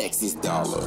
Texas Dolla.